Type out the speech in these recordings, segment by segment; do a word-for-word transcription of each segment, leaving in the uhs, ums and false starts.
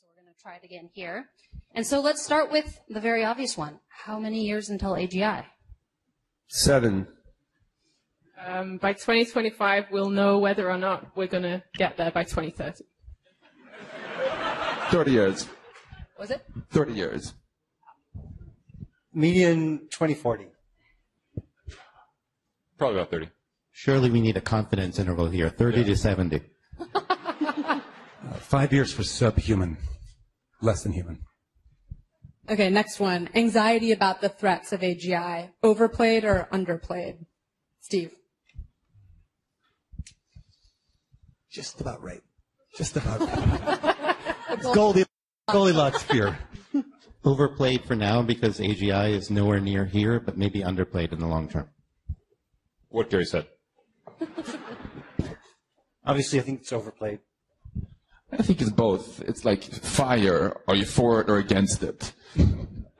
So we're going to try it again here. And so let's start with the very obvious one. How many years until A G I? Seven. Um, by twenty twenty-five, we'll know whether or not we're going to get there by twenty thirty. thirty years. Was it? thirty years. Median twenty forty. Probably about thirty. Surely we need a confidence interval here, thirty yeah. to seventy. uh, five years for subhuman, less than human. Okay, next one. Anxiety about the threats of A G I, overplayed or underplayed? Steve. Just about right. Just about right. It's Goldie, Goldilocks fear. Overplayed for now because A G I is nowhere near here, but maybe underplayed in the long term. What Gary said. Obviously, I think it's overplayed. I think it's both. It's like fire. Are you for it or against it?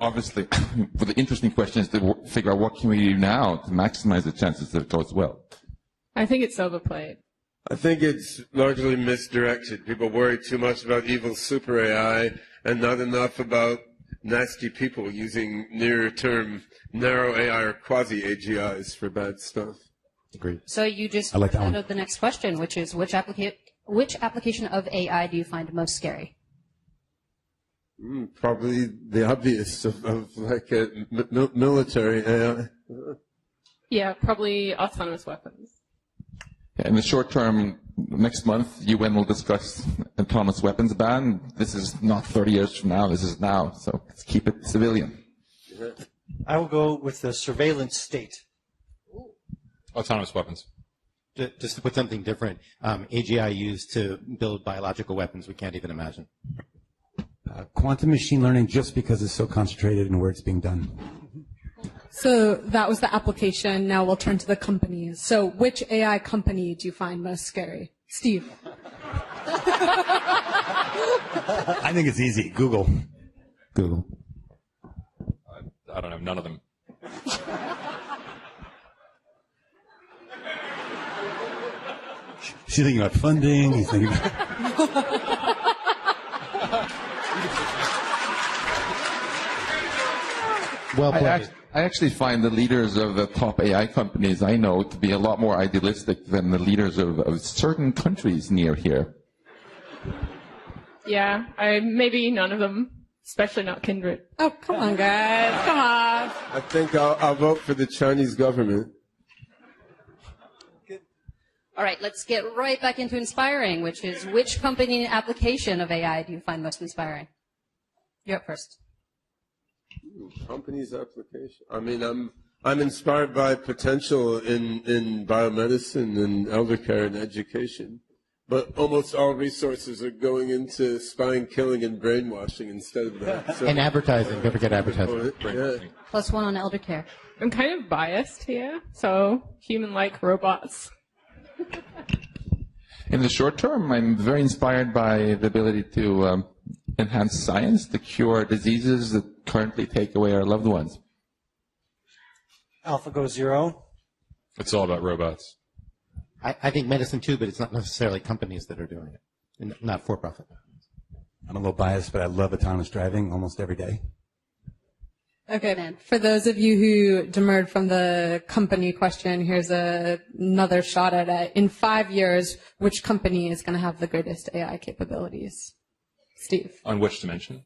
Obviously, but the interesting question is to figure out what can we do now to maximize the chances that it goes well. I think it's overplayed. I think it's largely misdirected. People worry too much about evil super A I and not enough about nasty people using near-term narrow A I or quasi-A G Is for bad stuff. Agreed. So you just like out the next question, which is which, applica which application of A I do you find most scary? Mm, probably the obvious of, of like a m military A I. Yeah, probably autonomous weapons. Yeah, in the short term, next month, U N will discuss autonomous weapons ban. This is not thirty years from now. This is now. So let's keep it civilian. I will go with the surveillance state. Autonomous weapons. Just to put something different, um, A G I used to build biological weapons we can't even imagine. Uh, quantum machine learning just because it's so concentrated in where it's being done. So that was the application. Now we'll turn to the companies. So which A I company do you find most scary? Steve. I think it's easy. Google. Google. I, I don't know. None of them. She's thinking about funding. He's thinking about... well played. I, act I actually find the leaders of the top A I companies I know to be a lot more idealistic than the leaders of, of certain countries near here. Yeah, I, maybe none of them, especially not Kindred. Oh, come on, guys. Come on. I think I'll, I'll vote for the Chinese government. All right, let's get right back into inspiring, which is which company application of A I do you find most inspiring? You're up first. Ooh, company's application. I mean, I'm I'm inspired by potential in, in biomedicine and elder care and education, but almost all resources are going into spying, killing, and brainwashing instead of that. So, and advertising. Uh, Don't forget advertising. Yeah. Plus one on elder care. I'm kind of biased here, so human-like robots. In the short term, I'm very inspired by the ability to um, enhance science to cure diseases that currently take away our loved ones. AlphaGo Zero. It's all about robots. I, I think medicine too, but it's not necessarily companies that are doing it, and not for profit. I'm a little biased, but I love autonomous driving almost every day. Okay, man. For those of you who demurred from the company question, here's a, another shot at it. In five years, which company is going to have the greatest A I capabilities? Steve. On which dimension?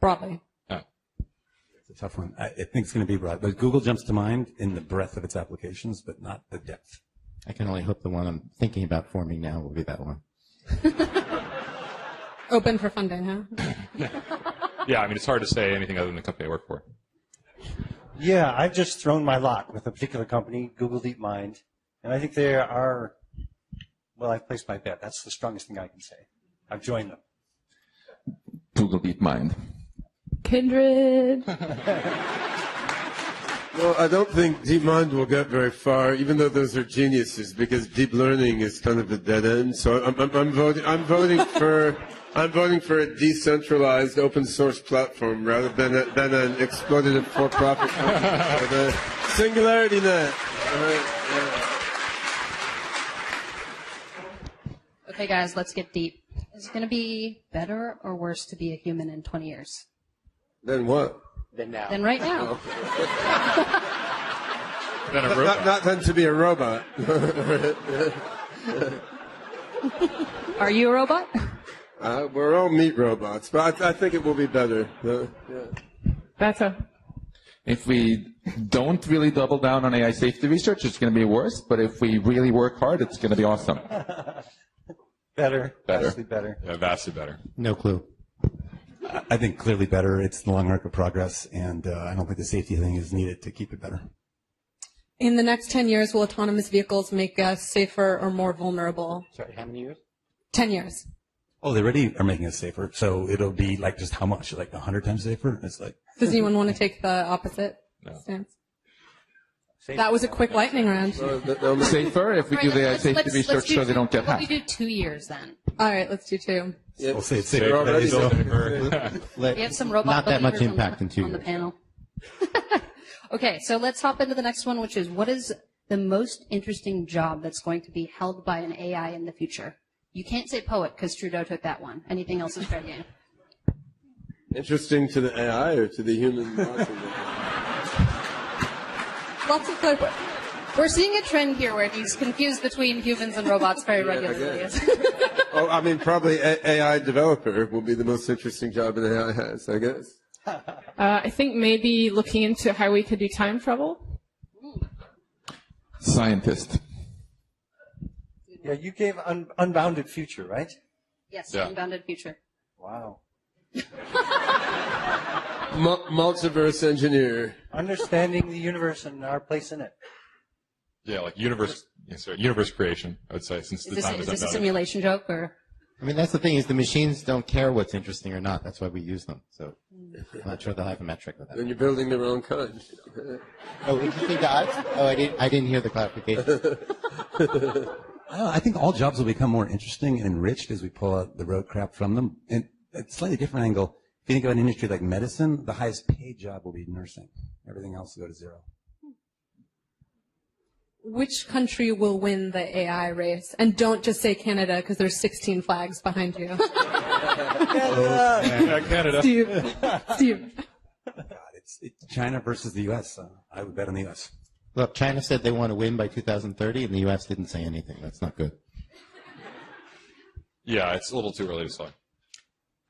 Broadly. Oh. It's a tough one. I, I think it's going to be broad. But Google jumps to mind in the breadth of its applications, but not the depth. I can only hope the one I'm thinking about forming now will be that one. Open for funding, huh? Yeah, I mean, it's hard to say anything other than the company I work for. Yeah, I've just thrown my lot with a particular company, Google DeepMind, and I think there are, well, I've placed my bet. That's the strongest thing I can say. I've joined them. Google DeepMind. Kindred. Well, I don't think DeepMind will get very far, even though those are geniuses, because deep learning is kind of a dead end. So I'm, I'm, I'm voting. I'm voting for. I'm voting for a decentralized open source platform rather than, a, than an exploitative for-profit company. The Singularity net. Right, yeah. Okay, guys, let's get deep. Is it going to be better or worse to be a human in twenty years? Then what? Than now. Than right now. Than a robot. Not, not than to be a robot. Are you a robot? Uh, we're all meat robots, but I, I think it will be better. Uh, yeah. Better. If we don't really double down on A I safety research, it's going to be worse. But if we really work hard, it's going to be awesome. Better. Better. Vastly better. Yeah, vastly better. No clue. I think clearly better. It's the long arc of progress, and uh, I don't think the safety thing is needed to keep it better. In the next ten years, will autonomous vehicles make us safer or more vulnerable? Sorry, how many years? ten years. Oh, they already are making us safer. So it'll be like just how much? Like a hundred times safer? It's like. Does anyone want to take the opposite no. stance? Safe. That was a quick lightning round. Safer if we right, do the let's, safety let's, research let's do, so they don't get hacked. Why don't we do two years then? All right, let's do two. Yep. We'll say it's safer. Already so. We have some robot Not that much impact on the, in two years. On the panel. Okay, so let's hop into the next one, which is what is the most interesting job that's going to be held by an A I in the future? You can't say poet because Trudeau took that one. Anything else is fair game. Interesting to the A I or to the human? Lots of code. We're seeing a trend here where he's confused between humans and robots very regularly. Yeah, I oh, I mean, probably a AI developer will be the most interesting job an A I has, I guess. Uh, I think maybe looking into how we could do time travel. Scientist. Yeah, you gave un unbounded future, right? Yes, yeah. Unbounded future. Wow. Multiverse engineer. Understanding the universe and our place in it. Yeah, like universe, yeah, sorry, universe creation, I would say, since the time is unbounded. Is this a simulation joke or? I mean, that's the thing is the machines don't care what's interesting or not. That's why we use them. So I'm not sure they'll have a metric with that. Then you're building the wrong kind. Oh, interesting gods? Oh, I didn't, I didn't hear the clarification. Oh, I think all jobs will become more interesting and enriched as we pull out the road crap from them. And a slightly different angle, if you think of an industry like medicine, the highest paid job will be nursing. Everything else will go to zero. Which country will win the A I race? And don't just say Canada, because there's sixteen flags behind you. Canada! Canada. Steve. Steve. God, it's, it's China versus the U S Uh, I would bet on the U S Look, China said they want to win by two thousand thirty, and the U S didn't say anything. That's not good. Yeah, it's a little too early to say.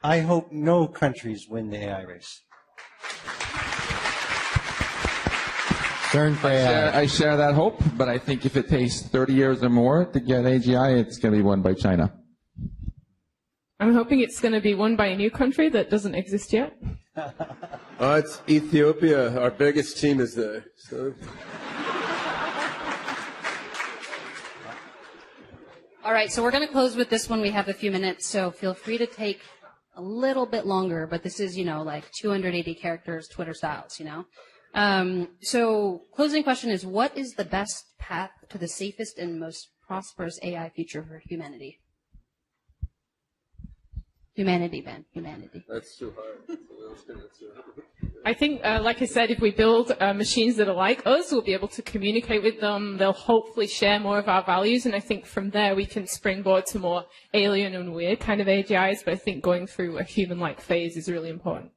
I hope no countries win the A I race. I share, I share that hope, but I think if it takes thirty years or more to get A G I, it's going to be won by China. I'm hoping it's going to be won by a new country that doesn't exist yet. Oh, it's Ethiopia. Our biggest team is there. So. All right, so we're going to close with this one. We have a few minutes, so feel free to take a little bit longer, but this is, you know, like two hundred eighty characters, Twitter styles, you know? Um, so, closing question is, what is the best path to the safest and most prosperous A I future for humanity? Humanity, Ben. Humanity. That's too hard. I think, uh, like I said, if we build uh, machines that are like us, we'll be able to communicate with them. They'll hopefully share more of our values, and I think from there we can springboard to more alien and weird kind of A G Is, but I think going through a human-like phase is really important.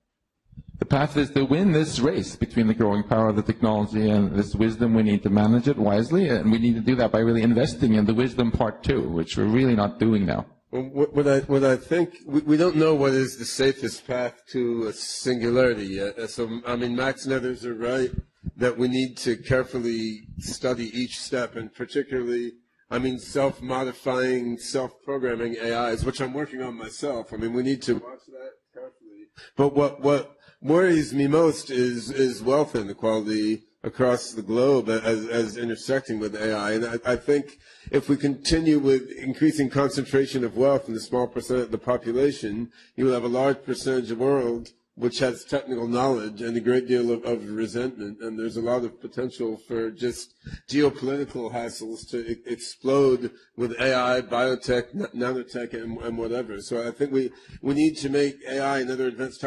The path is to win this race between the growing power of the technology and this wisdom. We need to manage it wisely, and we need to do that by really investing in the wisdom part too, which we're really not doing now. Well, what I, what I think, we don't know what is the safest path to a singularity yet. So, I mean, Max and others are right that we need to carefully study each step, and particularly, I mean, self-modifying, self-programming A Is, which I'm working on myself. I mean, we need to watch that carefully. But what, what, worries me most is, is wealth inequality across the globe as, as intersecting with A I. And I, I think if we continue with increasing concentration of wealth in the small percent of the population, you will have a large percentage of the world which has technical knowledge and a great deal of, of resentment. And there's a lot of potential for just geopolitical hassles to e- explode with A I, biotech, nanotech, and, and whatever. So I think we, we need to make A I and other advanced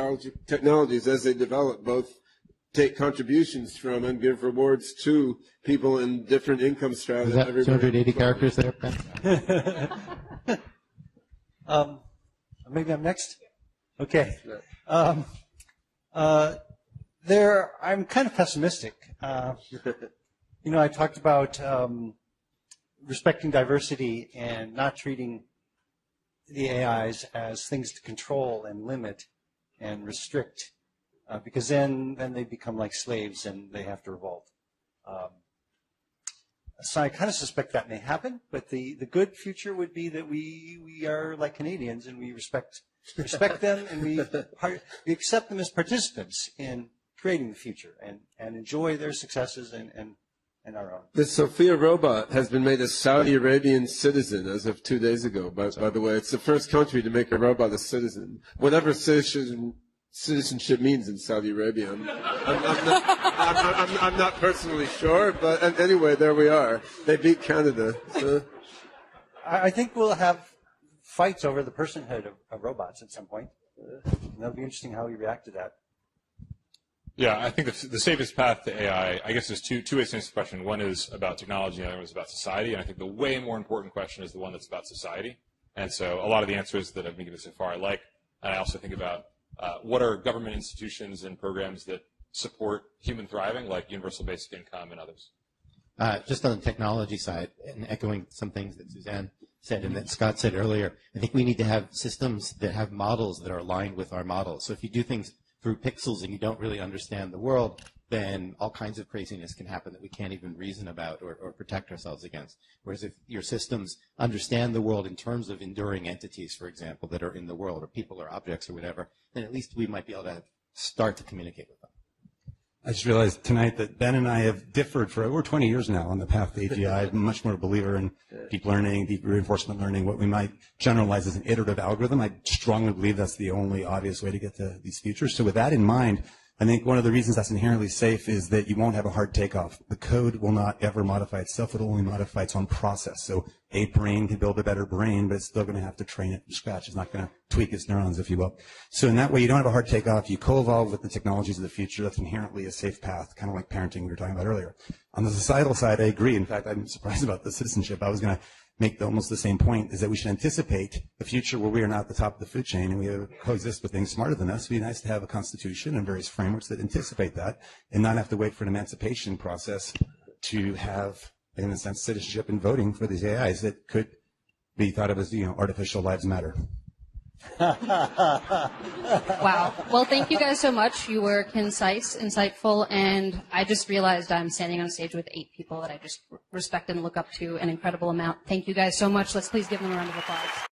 technologies as they develop both take contributions from and give rewards to people in different income strata. Is that two hundred eighty characters there? um, Maybe I'm next? Okay. Um, uh, there, I'm kind of pessimistic. Uh, you know, I talked about um, respecting diversity and not treating the A Is as things to control and limit and restrict, uh, because then, then they become like slaves and they have to revolt. Um, so I kind of suspect that may happen, but the, the good future would be that we, we are like Canadians and we respect respect them and we, part, we accept them as participants in creating the future and, and enjoy their successes and, and, and our own. The Sophia robot has been made a Saudi Arabian citizen as of two days ago, by, by the way. It's the first country to make a robot a citizen, whatever citizen, citizenship means in Saudi Arabia. I'm, I'm, I'm not, I'm, I'm, I'm not personally sure, but anyway, there we are. They beat Canada. So. I think we'll have fights over the personhood of, of robots at some point. And that'll be interesting how we react to that. Yeah, I think the, the safest path to A I, I guess there's two, two ways to answer the question. One is about technology, and the other one is about society. And I think the way more important question is the one that's about society. And so a lot of the answers that I've been given so far I like. And I also think about uh, what are government institutions and programs that support human thriving, like universal basic income and others. Uh, just on the technology side, and echoing some things that Suzanne said and that Scott said earlier, I think we need to have systems that have models that are aligned with our models. So if you do things through pixels and you don't really understand the world, then all kinds of craziness can happen that we can't even reason about or, or protect ourselves against. Whereas if your systems understand the world in terms of enduring entities, for example, that are in the world, or people or objects or whatever, then at least we might be able to start to communicate with them. I just realized tonight that Ben and I have differed for over twenty years now on the path to A G I. I'm much more a believer in deep learning, deep reinforcement learning, what we might generalize as an iterative algorithm. I strongly believe that's the only obvious way to get to these futures. So with that in mind, I think one of the reasons that's inherently safe is that you won't have a hard takeoff. The code will not ever modify itself. It'll only modify its own process. So a brain can build a better brain, but it's still going to have to train it from scratch. It's not going to tweak its neurons, if you will. So in that way, you don't have a hard takeoff. You co-evolve with the technologies of the future. That's inherently a safe path, kind of like parenting we were talking about earlier. On the societal side, I agree. In fact, I'm surprised about the citizenship. I was going to make the, almost the same point, is that we should anticipate a future where we are not at the top of the food chain and we coexist with things smarter than us. It would be nice to have a constitution and various frameworks that anticipate that and not have to wait for an emancipation process to have, in a sense, citizenship and voting for these A Is that could be thought of as, you know, artificial lives matter. Wow. Well, thank you guys so much. You were concise, insightful, and I just realized I'm standing on stage with eight people that I just respect and look up to an incredible amount. Thank you guys so much. Let's please give them a round of applause.